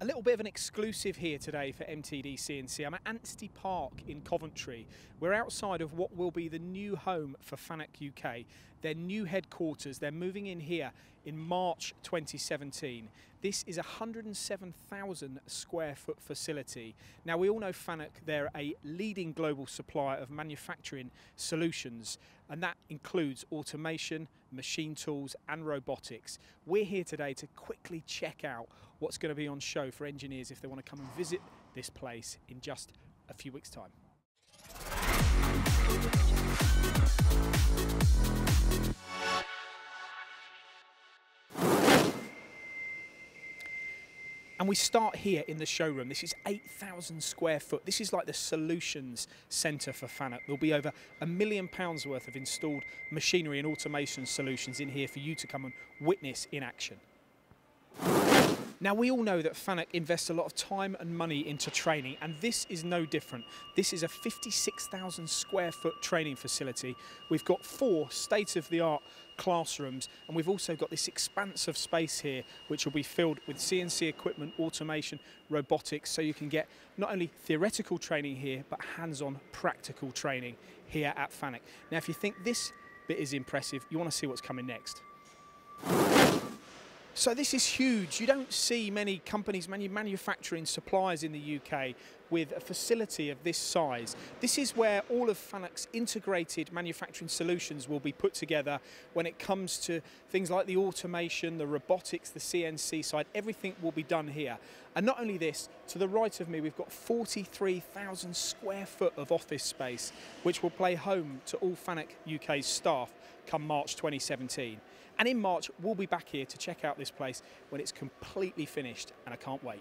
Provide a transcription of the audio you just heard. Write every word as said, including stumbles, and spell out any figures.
A little bit of an exclusive here today for M T D C N C. I'm at Ansty Park in Coventry. We're outside of what will be the new home for FANUC U K, their new headquarters. They're moving in here in March twenty seventeen. This is a one hundred and seven thousand square foot facility. Now, we all know FANUC, they're a leading global supplier of manufacturing solutions, and that includes automation, machine tools and robotics. We're here today to quickly check out what's going to be on show for engineers if they want to come and visit this place in just a few weeks' time. And we start here in the showroom. This is eight thousand square foot. This is like the solutions centre for FANUC. There'll be over a million pounds worth of installed machinery and automation solutions in here for you to come and witness in action. Now, we all know that FANUC invests a lot of time and money into training, and this is no different. This is a fifty-six thousand square foot training facility. We've got four state-of-the-art classrooms, and we've also got this expanse of space here which will be filled with C N C equipment, automation, robotics, so you can get not only theoretical training here but hands-on practical training here at FANUC. Now, if you think this bit is impressive, you want to see what's coming next. So this is huge. You don't see many companies, many manufacturing suppliers in the U K with a facility of this size. This is where all of FANUC's integrated manufacturing solutions will be put together when it comes to things like the automation, the robotics, the C N C side. Everything will be done here. And not only this, to the right of me we've got forty-three thousand square foot of office space which will play home to all FANUC U K's staff come March twenty seventeen. And in March, we'll be back here to check out this place when it's completely finished, and I can't wait.